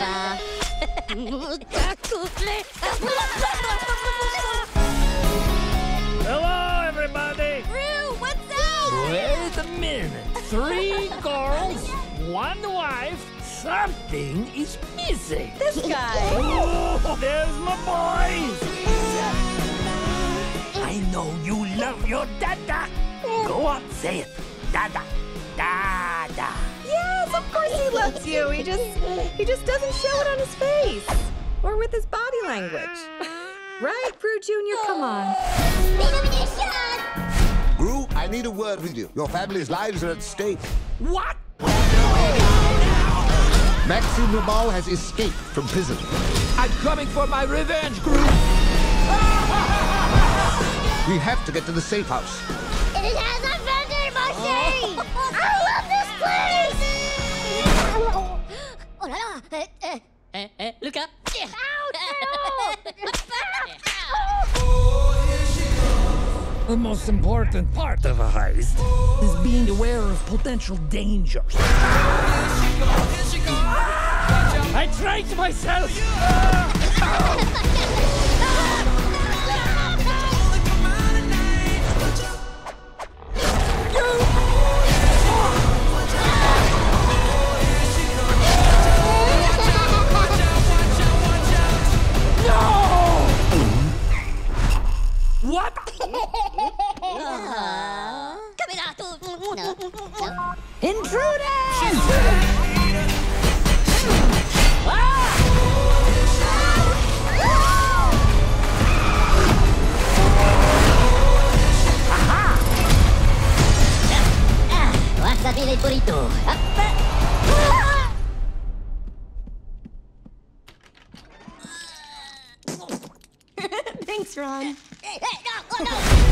папа. Hello, everybody. Gru, what's up? Wait a minute. 3 girls, 1 wife. Something is missing. This guy. Oh, there's my boy. I know you love your dada. Go up, say it. Dada. Dada. Yes, of course he loves you. He just doesn't show it on his face or with his body language. Right, Gru Jr., come on. Gru, I need a word with you. Your family's lives are at stake. What? Maxi Nubal has escaped from prison. I'm coming for my revenge, Gru. We have to get to the safe house. It has a vending machine! I love this place! Oh la la! Look up! Ow! The most important part of a heist is being aware of potential dangers. I trained myself! No! What? No. Intruder! Sapere il burrito. Thanks, Ron. Hey, no, oh no!